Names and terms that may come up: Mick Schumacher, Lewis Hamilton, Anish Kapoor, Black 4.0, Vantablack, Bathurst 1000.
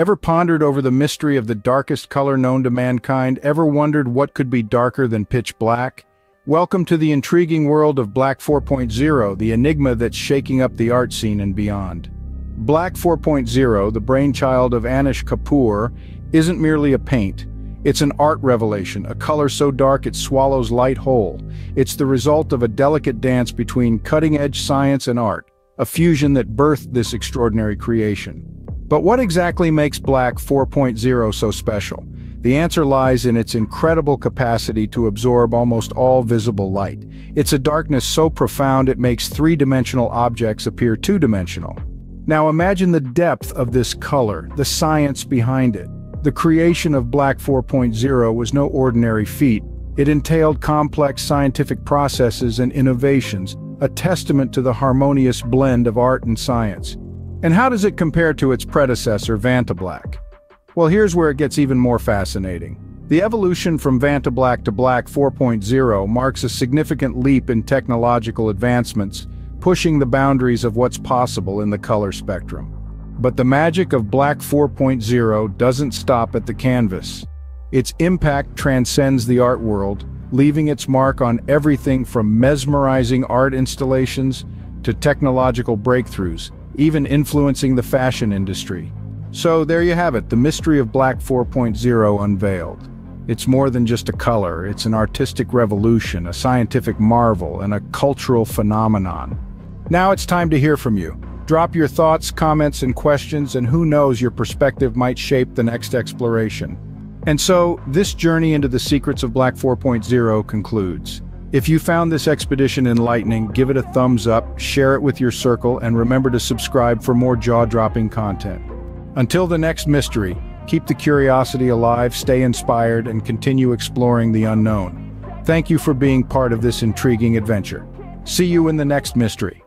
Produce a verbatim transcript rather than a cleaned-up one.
Ever pondered over the mystery of the darkest color known to mankind? Ever wondered what could be darker than pitch black? Welcome to the intriguing world of Black four point oh, the enigma that's shaking up the art scene and beyond. Black four point oh, the brainchild of Anish Kapoor, isn't merely a paint. It's an art revelation, a color so dark it swallows light whole. It's the result of a delicate dance between cutting-edge science and art, a fusion that birthed this extraordinary creation. But what exactly makes Black four point oh so special? The answer lies in its incredible capacity to absorb almost all visible light. It's a darkness so profound it makes three-dimensional objects appear two-dimensional. Now imagine the depth of this color, the science behind it. The creation of Black four point oh was no ordinary feat. It entailed complex scientific processes and innovations, a testament to the harmonious blend of art and science. And how does it compare to its predecessor, Vantablack? Well, here's where it gets even more fascinating. The evolution from Vantablack to Black four point oh marks a significant leap in technological advancements, pushing the boundaries of what's possible in the color spectrum. But the magic of Black four point oh doesn't stop at the canvas. Its impact transcends the art world, leaving its mark on everything from mesmerizing art installations to technological breakthroughs, even influencing the fashion industry. So there you have it, the mystery of Black four point oh unveiled. It's more than just a color, it's an artistic revolution, a scientific marvel, and a cultural phenomenon. Now it's time to hear from you. Drop your thoughts, comments, and questions, and who knows, your perspective might shape the next exploration. And so, this journey into the secrets of Black four point oh concludes. If you found this expedition enlightening, give it a thumbs up, share it with your circle, and remember to subscribe for more jaw-dropping content. Until the next mystery, keep the curiosity alive, stay inspired, and continue exploring the unknown. Thank you for being part of this intriguing adventure. See you in the next mystery.